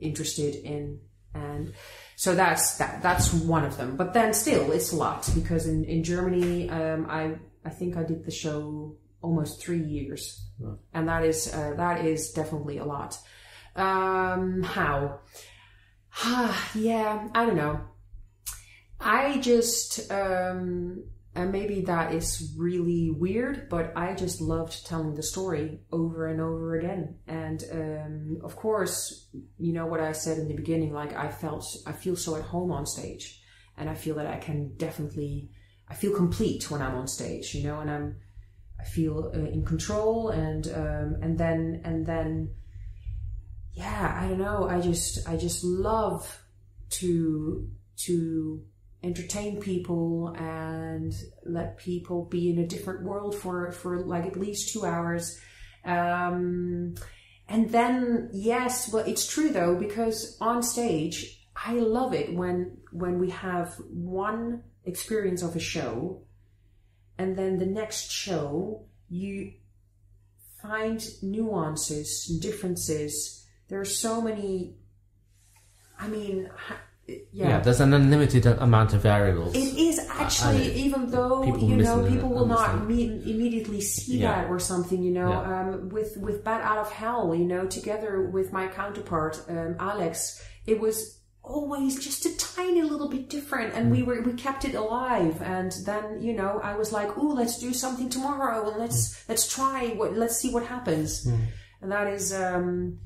interested in, and so that's that, that's one of them. But then still, it's a lot because in in Germany, um, I I think I did the show almost three years, yeah. and that is uh, that is definitely a lot. Um, how? yeah, I don't know. I just um, and maybe that is really weird, but I just loved telling the story over and over again. And um, of course, you know what I said in the beginning, like I felt, I feel so at home on stage, and I feel that I can definitely, I feel complete when I'm on stage, you know, and I'm, I feel uh, in control, and um, and then and then, yeah, I don't know, I just, I just love to to. entertain people and let people be in a different world for for like at least two hours, um, and then yes, well, it's true though, because on stage I love it when when we have one experience of a show, and then the next show you find nuances and differences. There are so many. I mean. Yeah. yeah, there's an unlimited amount of variables. It is actually, and even though, you know, people will not immediately see yeah. that or something, you know, yeah. um, with, with Bat Out of Hell, you know, together with my counterpart, um, Alex, it was always just a tiny little bit different, and we were we kept it alive. And then, you know, I was like, "Ooh, let's do something tomorrow, and let's let's try, what, let's see what happens." Mm. And that is, um,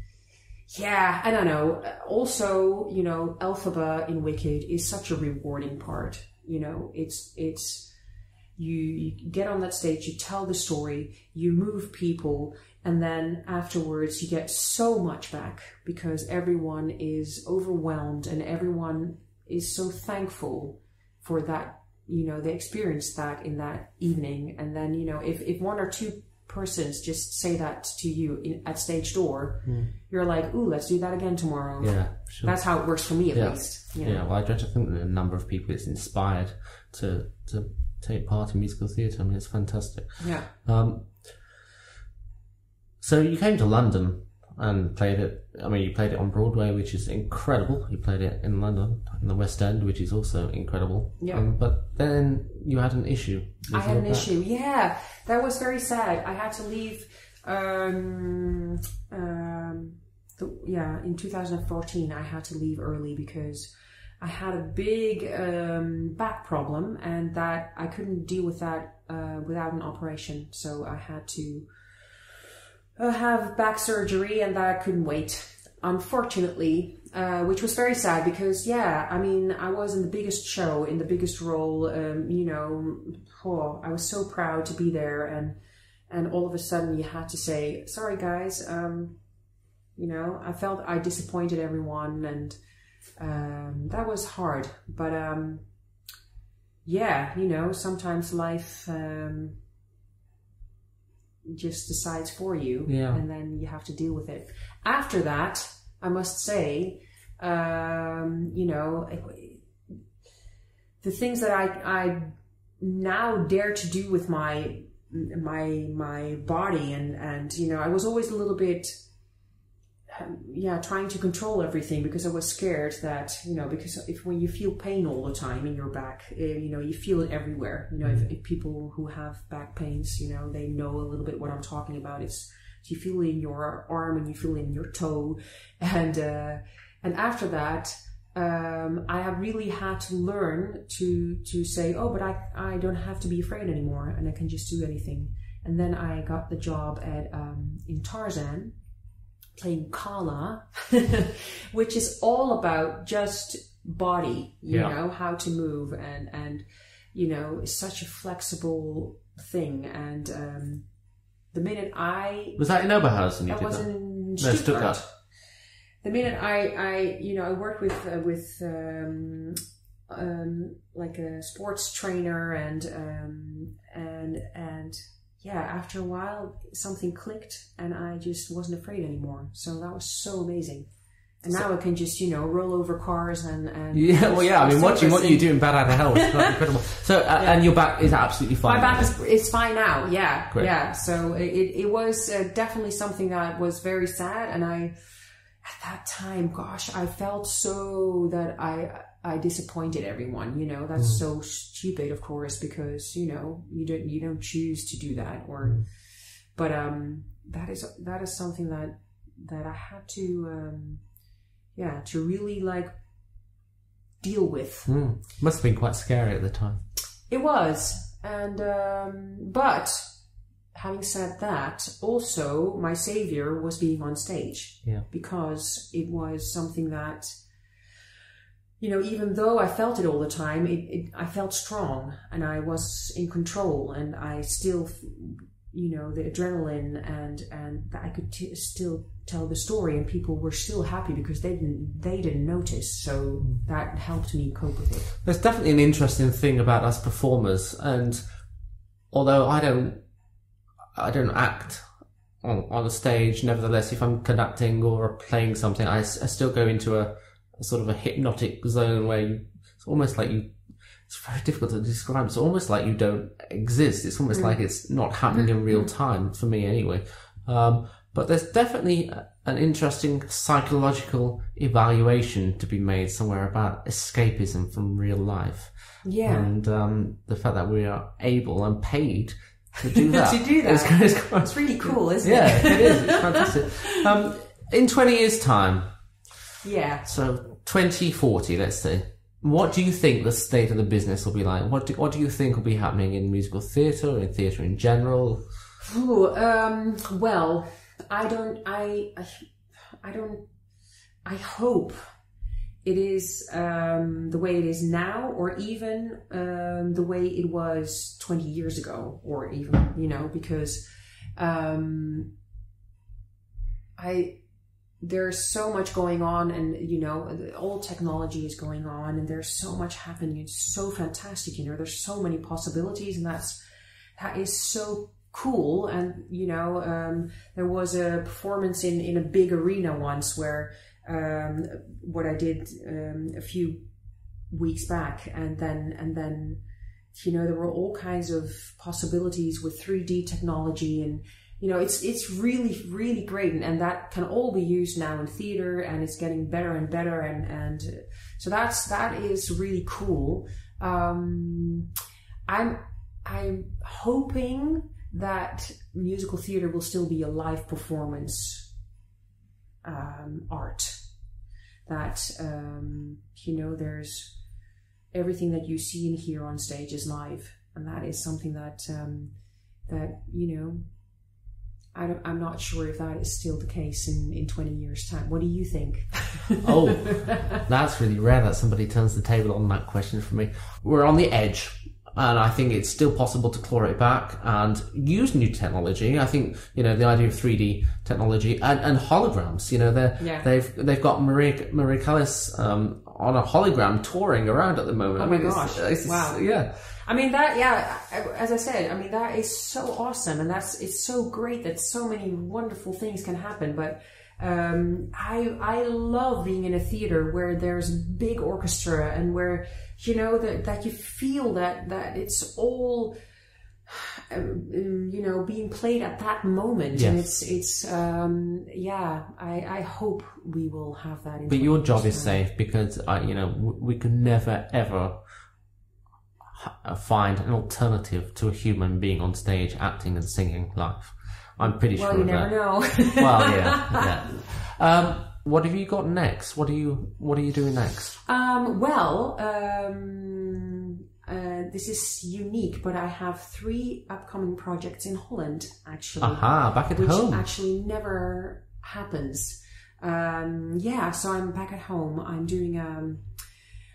yeah, I don't know. Also, you know, Elphaba in Wicked is such a rewarding part. You know, it's it's you, you get on that stage, you tell the story, you move people. And then afterwards, you get so much back because everyone is overwhelmed and everyone is so thankful for that, you know, they experienced that in that evening. And then, you know, if, if one or two persons just say that to you in, at stage door, mm. you're like, ooh, let's do that again tomorrow. Yeah, sure. That's how it works for me, at yeah. least. You know? Yeah, well, I don't think the number of people is inspired to, to take part in musical theatre. I mean, it's fantastic. Yeah. Um, So you came to London and played it, I mean, you played it on Broadway, which is incredible. You played it in London, in the West End, which is also incredible. Yeah. Um, but then you had an issue. I had an that. issue, yeah. That was very sad. I had to leave, um, um, the, yeah, in two thousand fourteen, I had to leave early because I had a big um, back problem, and that I couldn't deal with that uh, without an operation. So I had to have back surgery, and that I couldn't wait, unfortunately, uh, which was very sad because, yeah, I mean, I was in the biggest show, in the biggest role, um, you know, oh, I was so proud to be there, and and all of a sudden you had to say, sorry guys, um, you know, I felt I disappointed everyone, and um, that was hard, but um, yeah, you know, sometimes life um, just decides for you, yeah. and then you have to deal with it. After that, I must say, um, you know, the things that I, I now dare to do with my my my body, and and you know, I was always a little bit, um, yeah, trying to control everything because I was scared that, you know, because if when you feel pain all the time in your back, uh, you know, you feel it everywhere. You know, if, if people who have back pains, you know, they know a little bit what I'm talking about. It's you feel it in your arm and you feel it in your toe, and uh, and after that, um, I have really had to learn to to say, oh, but I I don't have to be afraid anymore, and I can just do anything. And then I got the job at um, in Tarzan, playing Kala, which is all about just body, you yeah. know, how to move, and, and, you know, it's such a flexible thing. And um, the minute I... Was that in Oberhausen? I was in Stuttgart. No, Stuttgart. The minute I, I, you know, I worked with, uh, with um, um, like a sports trainer, and, um, and, and... yeah, after a while, something clicked, and I just wasn't afraid anymore. So that was so amazing. And so, now I can just, you know, roll over cars and... and yeah, well, yeah, I mean, watching what you do in Bat Out of Hell is incredible. So, uh, yeah. and your back is absolutely fine. My back is it's fine now, yeah. Great. Yeah, so it, it was uh, definitely something that was very sad, and I, at that time, gosh, I felt so that I... I disappointed everyone, you know, that's mm. so stupid, of course, because, you know, you don't, you don't choose to do that, or, but, um, that is, that is something that, that I had to, um, yeah, to really like deal with. Mm. Must've been quite scary at the time. It was. And, um, but having said that, also my savior was being on stage, yeah, because it was something that, you know, even though I felt it all the time, it, it, I felt strong, and I was in control, and I still, you know, the adrenaline, and and I could t still tell the story, and people were still happy because they didn't they didn't notice. So that helped me cope with it. There's definitely an interesting thing about us performers, and although I don't I don't act on on a stage, nevertheless, if I'm conducting or playing something, I, I still go into a sort of a hypnotic zone where you, it's almost like you, it's very difficult to describe, it's almost like you don't exist, it's almost mm. like it's not happening in real time, for me anyway. Um, but there's definitely an interesting psychological evaluation to be made somewhere about escapism from real life. Yeah. And um, the fact that we are able and paid to do that. to do that. It's, it's, quite, it's really cool, isn't yeah, it? Yeah, it is, it's fantastic. Um, in twenty years' time, Yeah. So twenty forty, let's say. What do you think the state of the business will be like? What do, what do you think will be happening in musical theatre or in theatre in general? Ooh, um, well, I don't, I, I, I don't, I hope it is um, the way it is now, or even um, the way it was twenty years ago, or even, you know, because um, I... there's so much going on, and you know, all technology is going on, and there's so much happening. It's so fantastic, you know. There's so many possibilities, and that's that is so cool. And you know, um, there was a performance in in a big arena once where um, what I did um, a few weeks back, and then and then you know, there were all kinds of possibilities with three D technology and. You know, it's it's really, really great, and, and that can all be used now in theater, and it's getting better and better, and and uh, so that's that is really cool. Um, I'm I'm hoping that musical theater will still be a live performance um, art. That um, you know, there's everything that you see and hear on stage is live, and that is something that um, that you know. I don't, I'm not sure if that is still the case in, in twenty years' time. What do you think? Oh, that's really rare that somebody turns the table on that question for me. We're on the edge, and I think it's still possible to claw it back and use new technology. I think, you know, the idea of three D technology and, and holograms, you know, they're, yeah. they've they've got Marie, Marie Callas um, on a hologram touring around at the moment. Oh my I mean, gosh, it's, it's, wow. Yeah. I mean that, yeah, as I said, I mean, that is so awesome, and that's, it's so great that so many wonderful things can happen, but um, I, I love being in a theater where there's big orchestra and where, you know, that, that you feel that, that it's all, you know, being played at that moment. Yes. And it's, it's um, yeah, I, I hope we will have that. In but your job is safe because, I, you know, we could never, ever... find an alternative to a human being on stage acting and singing live. I'm pretty well, sure. Well, you never that. Know. Well, yeah, yeah. Um, what have you got next? What are you What are you doing next? Um, well, um, uh, this is unique, but I have three upcoming projects in Holland. Actually, aha, back at which home. Which actually never happens. Um, yeah, so I'm back at home. I'm doing. Um,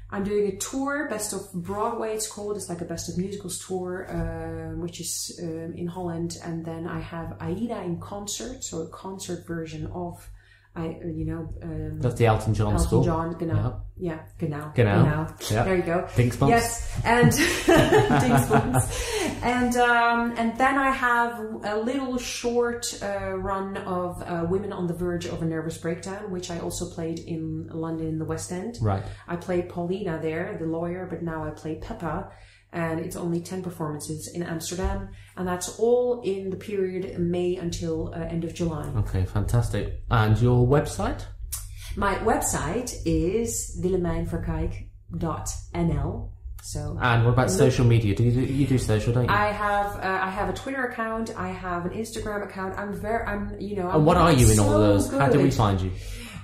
I'm doing a tour, Best of Broadway it's called. It's like a Best of Musicals tour, uh, which is um, in Holland. And then I have Aida in concert, so a concert version of, I you know... Um, that's the Elton John Elton school. Elton John, genau. Yeah, genau. Genau. genau. Yep. There you go. Dingsbums. Yes, and... Dingsbums. And, um, and then I have a little short uh, run of uh, Women on the Verge of a Nervous Breakdown, which I also played in London in the West End. Right. I played Paulina there, the lawyer, but now I play Peppa. And it's only ten performances in Amsterdam, and that's all in the period May until uh, end of July. Okay, fantastic. And your website? My website is willemijn verkaik dot n l. So. And what about social media? Do you do, you do social, don't you? I have uh, I have a Twitter account. I have an Instagram account. I'm very I'm you know. I'm and what are you in so all of those? Good. How do we find you?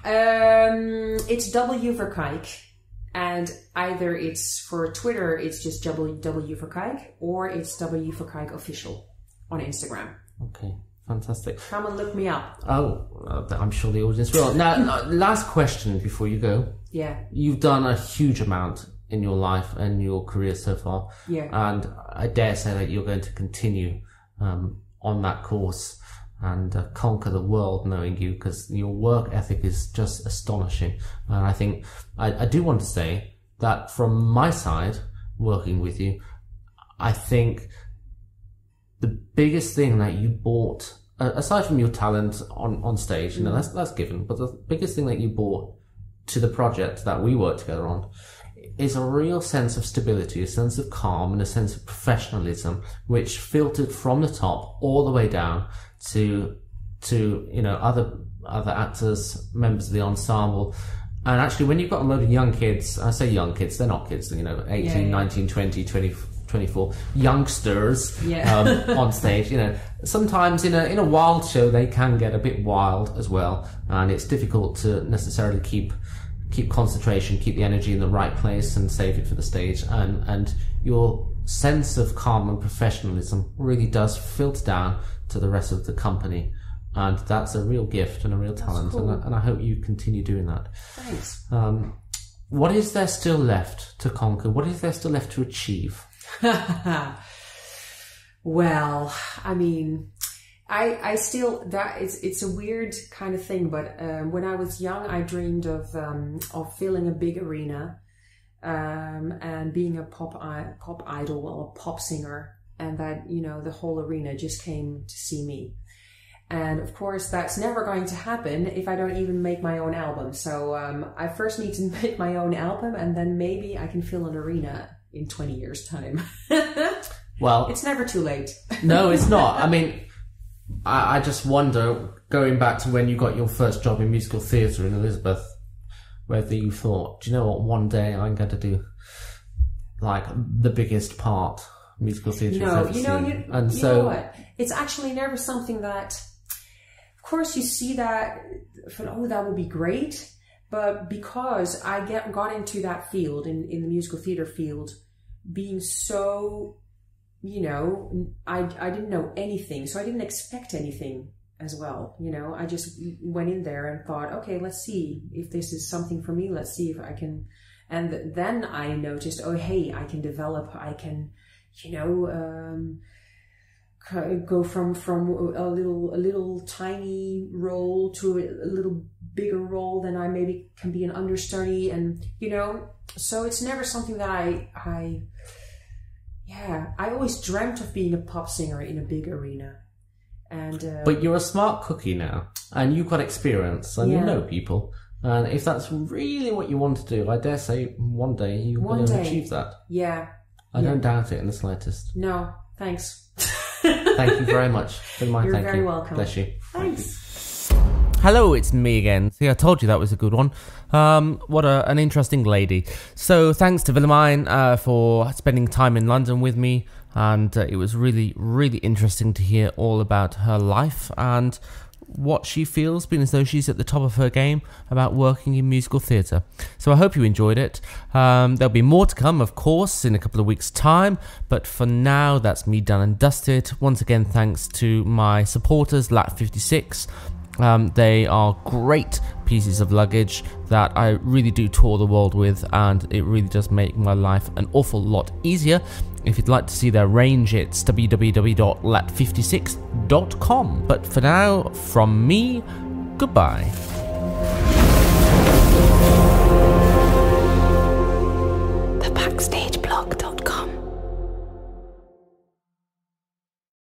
Um, it's W Verkaik. And either it's for Twitter, it's just W Verkaik, or it's W Verkaik official on Instagram. Okay, fantastic. Come and look me up. Oh, I'm sure the audience will. Now, last question before you go. Yeah. You've done a huge amount in your life and your career so far. Yeah. And I dare say that you're going to continue um, on that course and uh, conquer the world knowing you, because your work ethic is just astonishing. And I think, I, I do want to say that from my side, working with you, I think the biggest thing that you bought, uh, aside from your talent on, on stage, you know, that's, that's given, but the biggest thing that you bought to the project that we worked together on is a real sense of stability, a sense of calm, and a sense of professionalism, which filtered from the top all the way down to to you know other other actors, members of the ensemble. And actually, when you've got a load of young kids, I say young kids, they're not kids, you know, eighteen, yeah, yeah. nineteen, twenty, twenty, twenty-four youngsters yeah. um, on stage. You know, sometimes in a in a wild show they can get a bit wild as well, and it's difficult to necessarily keep keep concentration, keep the energy in the right place, and save it for the stage. And and your sense of calm and professionalism really does filter down to the rest of the company. And that's a real gift and a real talent, cool. and, I, and I hope you continue doing that. Thanks. Um, what is there still left to conquer? What is there still left to achieve? Well, I mean, I I still that it's it's a weird kind of thing, but uh, when I was young, I dreamed of um, of filling a big arena um, and being a pop pop idol or a pop singer, and that you know the whole arena just came to see me. And of course, that's never going to happen if I don't even make my own album. So um, I first need to make my own album, and then maybe I can fill an arena in twenty years' time. Well, it's never too late. No, it's not. I mean, I, I just wonder, going back to when you got your first job in musical theatre in Elizabeth, whether you thought, do you know what, one day I'm going to do, like, the biggest part musical theatre. No, you know, you, and you so, know what? It's actually never something that... Of course, you see that, oh, that would be great. But because I get, got into that field, in, in the musical theater field, being so, you know, I, I didn't know anything. So I didn't expect anything as well. You know, I just went in there and thought, okay, let's see if this is something for me. Let's see if I can. And then I noticed, oh, hey, I can develop. I can, you know... Um, go from from a little a little tiny role to a little bigger role, then I maybe can be an understudy, and you know, so it's never something that I I yeah I always dreamt of being a pop singer in a big arena. And uh, but you're a smart cookie now, and you've got experience, and yeah. you know people, and if that's really what you want to do, I dare say one day you're going to achieve that. Yeah, I yeah. don't doubt it in the slightest. No, thanks. Thank you very much. My You're thank very you. welcome. Bless you. Thanks. Thank you. Hello, it's me again. See, I told you that was a good one. Um, what a, an interesting lady. So thanks to Willemijn uh, for spending time in London with me. And uh, it was really, really interesting to hear all about her life and what she feels, being as though she's at the top of her game about working in musical theatre. So I hope you enjoyed it. Um, there'll be more to come, of course, in a couple of weeks' time. But for now, that's me done and dusted. Once again, thanks to my supporters, L A T fifty-six. Um, they are great pieces of luggage that I really do tour the world with, and it really does make my life an awful lot easier. If you'd like to see their range, it's w w w dot lat fifty-six dot com. But for now, from me, goodbye.